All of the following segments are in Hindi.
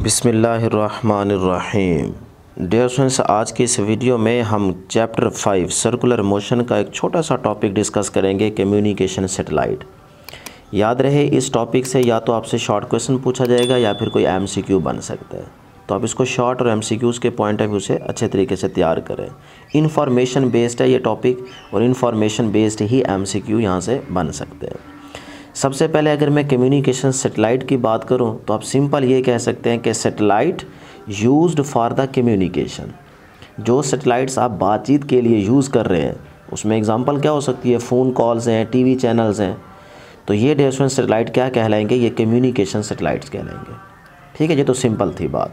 बिस्मिल्लाहिर्रहमानिर्रहीम। डियर स्टूडेंट्स, आज की इस वीडियो में हम चैप्टर 5 सर्कुलर मोशन का एक छोटा सा टॉपिक डिस्कस करेंगे, कम्युनिकेशन सेटेलाइट। याद रहे, इस टॉपिक से या तो आपसे शॉर्ट क्वेश्चन पूछा जाएगा या फिर कोई एमसीक्यू बन सकता है, तो आप इसको शॉर्ट और एमसीक्यूज़ के पॉइंट ऑफ व्यू से अच्छे तरीके से तैयार करें। इन्फॉर्मेशन बेस्ड है ये टॉपिक और इन्फॉर्मेशन बेस्ड ही एमसीक्यू यहाँ से बन सकते हैं। सबसे पहले अगर मैं कम्युनिकेशन सेटेलाइट की बात करूं तो आप सिंपल ये कह सकते हैं कि satellite used for the communication. जो सेटेलाइट्स आप बातचीत के लिए यूज़ कर रहे हैं, उसमें एग्जांपल क्या हो सकती है, फ़ोन कॉल्स हैं, टीवी चैनल्स हैं। तो ये डियर सेटेलाइट क्या कहलाएंगे, ये कम्युनिकेशन सेटेलाइट्स कहलाएंगे। ठीक है, ये तो सिंपल थी बात।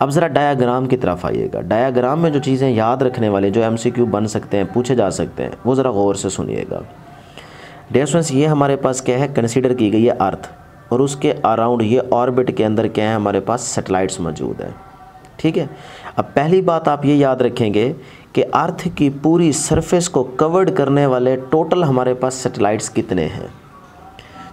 अब ज़रा डायाग्राम की तरफ आइएगा। डायाग्राम में जो चीज़ें याद रखने वाले, जो एमसीक्यू बन सकते हैं, पूछे जा सकते हैं, वो ज़रा गौर से सुनिएगा। डियर स्टूडेंट्स, ये हमारे पास क्या है, कंसीडर की गई है अर्थ, और उसके अराउंड ये ऑर्बिट के अंदर क्या है, हमारे पास सेटेलाइट्स मौजूद हैं। ठीक है, अब पहली बात आप ये याद रखेंगे कि अर्थ की पूरी सरफेस को कवर्ड करने वाले टोटल हमारे पास सेटेलाइट्स कितने हैं।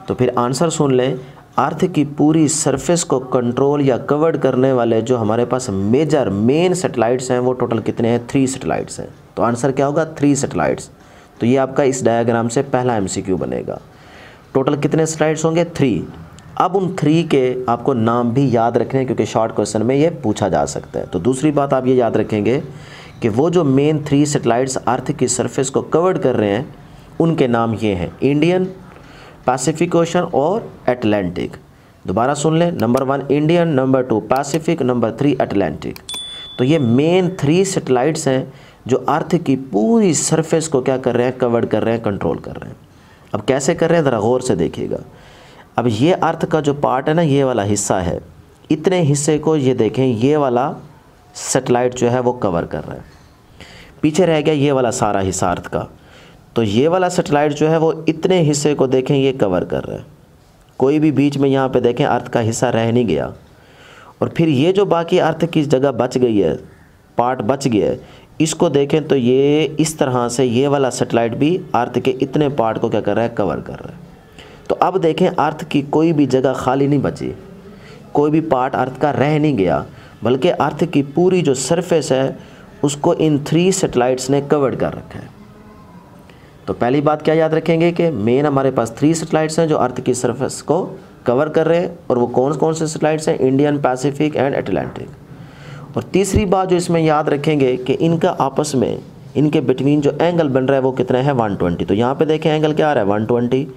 तो फिर आंसर सुन लें, अर्थ की पूरी सरफेस को कंट्रोल या कवर्ड करने वाले जो हमारे पास मेजर मेन सेटेलाइट्स हैं, वो टोटल कितने हैं, 3 सेटेलाइट्स हैं। तो आंसर क्या होगा, 3 सेटेलाइट्स। तो ये आपका इस डायग्राम से पहला एमसीक्यू बनेगा। टोटल कितने स्लाइड्स होंगे, 3। अब उन 3 के आपको नाम भी याद रखने हैं क्योंकि शॉर्ट क्वेश्चन में ये पूछा जा सकता है। तो दूसरी बात आप ये याद रखेंगे कि वो जो मेन 3 सेटेलाइट्स अर्थ की सरफेस को कवर कर रहे हैं, उनके नाम ये हैं, इंडियन, पैसिफिक ओशन और अटलांटिक। दोबारा सुन लें, number 1 Indian, number 2 Pacific, number 3 Atlantic. तो ये मेन 3 सेटेलाइट्स हैं जो अर्थ की पूरी सरफेस को क्या कर रहे हैं, कवर कर रहे हैं, कंट्रोल कर रहे हैं। अब कैसे कर रहे हैं, ज़रा गौर से देखिएगा। अब ये अर्थ का जो पार्ट है ना, ये वाला हिस्सा है, इतने हिस्से को ये देखें, ये वाला सेटेलाइट जो है वो कवर कर रहा है। पीछे रह गया ये वाला सारा हिस्सा अर्थ का, तो ये वाला सेटेलाइट जो है वो इतने हिस्से को देखें, ये कवर कर रहा है। कोई भी बीच में यहाँ पर देखें अर्थ का हिस्सा रह नहीं गया। और फिर ये जो बाकी अर्थ की जगह बच गई है, पार्ट बच गया है, इसको देखें तो ये इस तरह से ये वाला सेटेलाइट भी अर्थ के इतने पार्ट को क्या कर रहा है, कवर कर रहा है। तो अब देखें अर्थ की कोई भी जगह खाली नहीं बची, कोई भी पार्ट अर्थ का रह नहीं गया, बल्कि अर्थ की पूरी जो सरफेस है उसको इन 3 सेटेलाइट्स ने कवर कर रखा है। तो पहली बात क्या याद रखेंगे कि मेन हमारे पास 3 सेटेलाइट्स हैं जो अर्थ की सरफेस को कवर कर रहे हैं, और वो कौन कौन से सेटेलाइट्स हैं, इंडियन, पैसिफिक एंड अटलांटिक। और तीसरी बात जो इसमें याद रखेंगे कि इनका आपस में, इनके बिटवीन जो एंगल बन रहा है वो कितना है, 120। तो यहाँ पे देखें एंगल क्या आ रहा है, 120,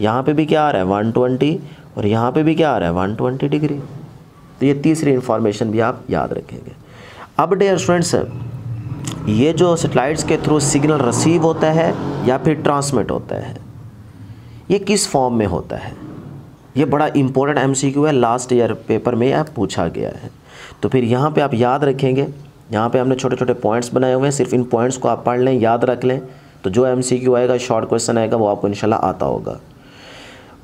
यहाँ पे भी क्या आ रहा है, 120, और यहाँ पे भी क्या आ रहा है, 120 डिग्री। तो ये तीसरी इन्फॉर्मेशन भी आप याद रखेंगे। अब डियर स्टूडेंट्स, ये जो सेटेलाइट्स के थ्रू सिग्नल रिसीव होता है या फिर ट्रांसमिट होता है, ये किस फॉर्म में होता है, ये बड़ा इंपॉर्टेंट एमसीक्यू है, लास्ट ईयर पेपर में यह पूछा गया है। तो फिर यहाँ पे आप याद रखेंगे, यहाँ पे हमने छोटे छोटे पॉइंट्स बनाए हुए हैं, सिर्फ इन पॉइंट्स को आप पढ़ लें, याद रख लें, तो जो एमसीक्यू आएगा, शॉर्ट क्वेश्चन आएगा, वो आपको इंशाल्लाह आता होगा।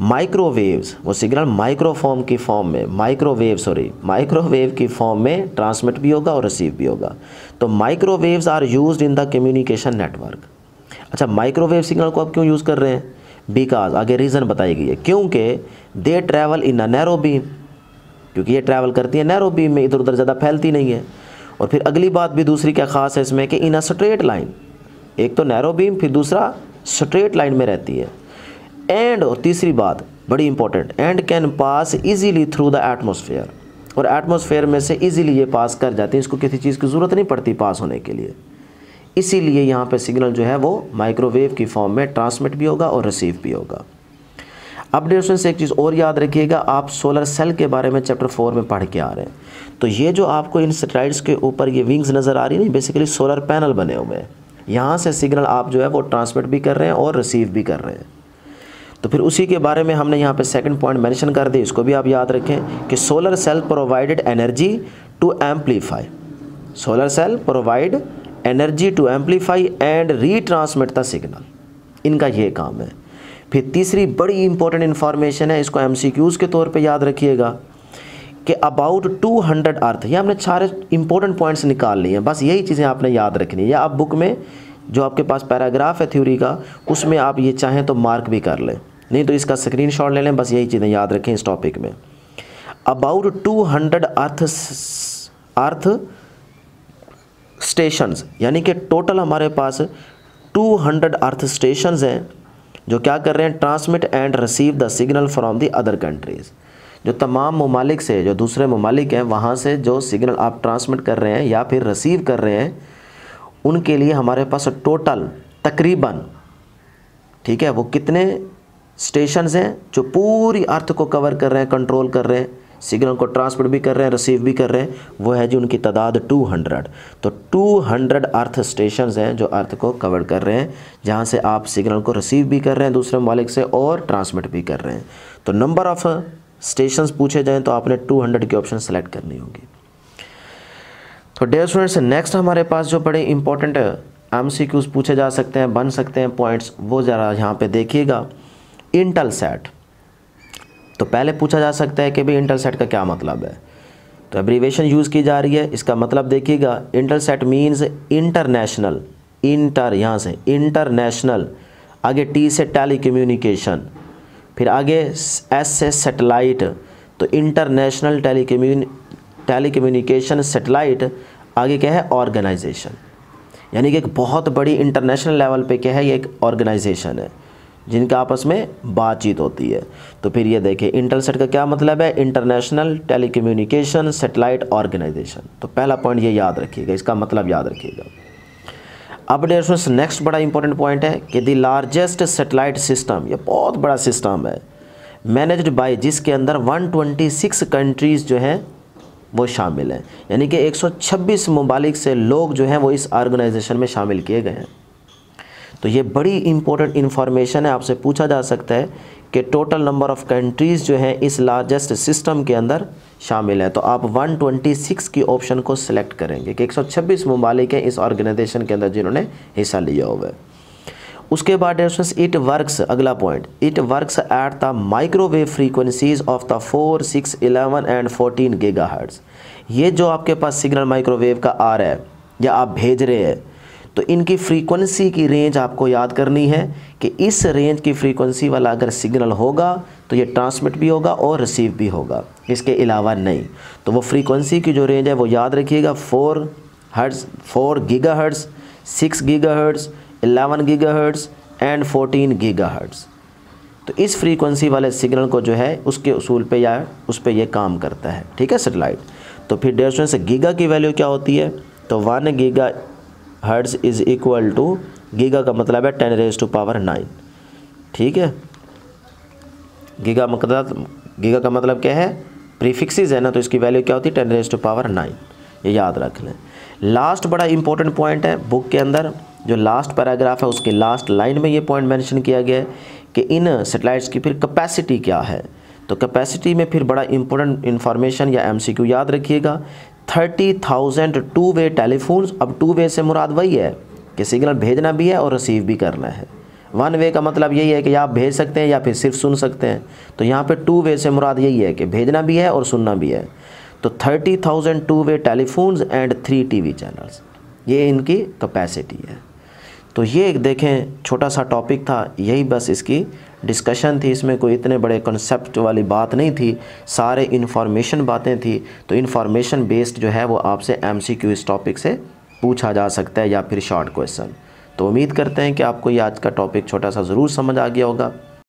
माइक्रोवेव्स, वो सिग्नल माइक्रोवेव की फॉर्म में ट्रांसमिट भी होगा और रिसीव भी होगा। तो microwaves are used in the communication network. अच्छा, माइक्रोवेव सिग्नल को आप क्यों यूज़ कर रहे हैं, बिकॉज आगे रीज़न बताई गई है, क्योंकि they travel in a narrow beam, क्योंकि ये ट्रैवल करती है नैरो बीम में, इधर उधर ज़्यादा फैलती नहीं है। और फिर अगली बात भी दूसरी क्या ख़ास है इसमें कि इन अ स्ट्रेट लाइन, एक तो नैरो बीम फिर दूसरा स्ट्रेट लाइन में रहती है। एंड, और तीसरी बात बड़ी important, and can pass easily through the atmosphere, और एटमॉस्फेयर में से इजीली ये पास कर जाती है, इसको किसी चीज़ की ज़रूरत नहीं पड़ती पास होने के लिए। इसीलिए यहाँ पे सिग्नल जो है वो माइक्रोवेव की फॉर्म में ट्रांसमिट भी होगा और रिसीव भी होगा। अब डियर स्टूडेंट्स, एक चीज़ और याद रखिएगा, आप सोलर सेल के बारे में चैप्टर 4 में पढ़ के आ रहे हैं। तो ये जो आपको इन सेटेलाइट्स के ऊपर ये विंग्स नज़र आ रही है, बेसिकली सोलर पैनल बने हुए हैं, यहाँ से सिग्नल आप जो है वो ट्रांसमिट भी कर रहे हैं और रिसीव भी कर रहे हैं। तो फिर उसी के बारे में हमने यहाँ पर सेकेंड पॉइंट मैंशन कर दिया, इसको भी आप याद रखें कि solar cell provided energy to amplify, solar cell provide energy to amplify and retransmit the signal, इनका ये काम है। फिर तीसरी बड़ी इंपॉर्टेंट इन्फॉर्मेशन है, इसको एमसीक्यूज़ के तौर पे याद रखिएगा कि अबाउट 200 अर्थ, ये हमने 4 इंपॉर्टेंट पॉइंट्स निकाल लिए हैं, बस यही चीज़ें आपने याद रखनी है, या आप बुक में जो आपके पास पैराग्राफ है थ्योरी का, उसमें आप ये चाहें तो मार्क भी कर लें, नहीं तो इसका स्क्रीनशॉट ले लें, बस यही चीज़ें याद रखें इस टॉपिक में। अबाउट 200 अर्थ स्टेशंस, यानी कि टोटल हमारे पास 200 अर्थ स्टेशंस हैं जो क्या कर रहे हैं, transmit and receive the signal from the other countries. जो तमाम ममालिक से, जो दूसरे ममालिक हैं वहाँ से जो सिग्नल आप ट्रांसमिट कर रहे हैं या फिर रिसीव कर रहे हैं, उनके लिए हमारे पास टोटल तकरीबन, ठीक है, वो कितने स्टेशंस हैं जो पूरी अर्थ को कवर कर रहे हैं, कंट्रोल कर रहे हैं, सिग्नल को ट्रांसमिट भी कर रहे हैं, रिसीव भी कर रहे हैं, वो है जी उनकी तादाद 200। तो 200 अर्थ स्टेशंस हैं जो अर्थ को कवर कर रहे हैं, जहाँ से आप सिग्नल को रिसीव भी कर रहे हैं दूसरे ममालिक से और ट्रांसमिट भी कर रहे हैं। तो नंबर ऑफ़ स्टेशंस पूछे जाएँ तो आपने 200 की ऑप्शन सेलेक्ट करनी होगी। तो डियर स्टूडेंट्स, नेक्स्ट हमारे पास जो बड़े इंपॉर्टेंट एमसीक्यूज पूछे जा सकते हैं, बन सकते हैं पॉइंट्स, वो ज़रा यहाँ पे देखिएगा। इंटेलसेट, तो पहले पूछा जा सकता है कि भाई इंटेलसेट का क्या मतलब है, तो एब्रीवेशन यूज़ की जा रही है, इसका मतलब देखिएगा। इंटेलसेट मीन्स इंटरनेशनल, इंटर यहाँ से इंटरनेशनल, आगे टी से टेलीकम्युनिकेशन, फिर आगे एस से सैटेलाइट, तो इंटरनेशनल टेलीकम्युनिकेशन सैटेलाइट, आगे क्या है ऑर्गेनाइजेशन, यानी कि एक बहुत बड़ी इंटरनेशनल लेवल पे क्या है, ये एक ऑर्गेनाइजेशन है जिनका आपस में बातचीत होती है। तो फिर ये देखिए इंटेलसेट का क्या मतलब है, इंटरनेशनल टेलीकम्युनिकेशन सैटेलाइट ऑर्गेनाइजेशन। तो पहला पॉइंट ये याद रखिएगा, इसका मतलब याद रखिएगा। अब डियर स्टूडेंट्स, नेक्स्ट बड़ा इंपॉर्टेंट पॉइंट है कि द लार्जेस्ट सैटेलाइट सिस्टम, ये बहुत बड़ा सिस्टम है, मैनेज्ड बाय, जिसके अंदर 126 कंट्रीज़ जो हैं वो शामिल हैं, यानी कि 126 ममालिक से लोग जो हैं वो इस ऑर्गेनाइजेशन में शामिल किए गए हैं। तो ये बड़ी इंपॉर्टेंट इन्फॉर्मेशन है, आपसे पूछा जा सकता है कि टोटल नंबर ऑफ़ कंट्रीज़ जो हैं इस लार्जेस्ट सिस्टम के अंदर शामिल हैं। तो आप 126 की ऑप्शन को सिलेक्ट करेंगे कि 126 ममालिक हैं इस ऑर्गेनाइजेशन के अंदर जिन्होंने हिस्सा लिया हुआ है। उसके बाद इट वर्क्स, अगला point, it works at the microwave frequencies of the 4, 6, 11 and 14 gigahertz. ये जो आपके पास सिग्नल माइक्रोवेव का आ रहा है या आप भेज रहे हैं, तो इनकी फ्रीक्वेंसी की रेंज आपको याद करनी है कि इस रेंज की फ्रीक्वेंसी वाला अगर सिग्नल होगा तो ये ट्रांसमिट भी होगा और रिसीव भी होगा, इसके अलावा नहीं। तो वो फ्रीक्वेंसी की जो रेंज है वो याद रखिएगा, 4 gigahertz, 6 gigahertz, 11 gigahertz and 14 gigahertz. तो इस फ्रीक्वेंसी वाले सिग्नल को जो है उसके उसूल पे या उस पर यह काम करता है, ठीक है, सेटेलाइट। तो फिर डेढ़ से गीगा की वैल्यू क्या होती है, तो 1 giga hertz is equal to, giga का मतलब है 10⁹, ठीक है, गीगा का मतलब क्या है, प्रीफिक्सेस है ना, तो इसकी वैल्यू क्या होती है 10⁹, ये याद रख लें। लास्ट बड़ा इंपॉर्टेंट पॉइंट है, बुक के अंदर जो लास्ट पैराग्राफ है उसके लास्ट लाइन में ये पॉइंट मेंशन किया गया है कि इन सैटेलाइट्स की फिर कैपेसिटी क्या है। तो कैपेसिटी में फिर बड़ा इंपॉर्टेंट इन्फॉर्मेशन या MCQ याद रखिएगा, 30,000 2-वे टेलीफोन्स। अब 2-वे से मुराद वही है कि सिग्नल भेजना भी है और रिसीव भी करना है। 1-वे का मतलब यही है कि आप भेज सकते हैं या फिर सिर्फ सुन सकते हैं, तो यहाँ पे 2-वे से मुराद यही है कि भेजना भी है और सुनना भी है। तो 30,000 two way telephones and 3 TV channels, ये इनकी कैपेसिटी है। तो ये देखें छोटा सा टॉपिक था, यही बस इसकी डिस्कशन थी, इसमें कोई इतने बड़े कॉन्सेप्ट वाली बात नहीं थी, सारे इन्फॉर्मेशन बातें थी। तो इन्फॉर्मेशन बेस्ड जो है वो आपसे MCQ इस टॉपिक से पूछा जा सकता है या फिर शॉर्ट क्वेश्चन। तो उम्मीद करते हैं कि आपको ये आज का टॉपिक छोटा सा ज़रूर समझ आ गया होगा।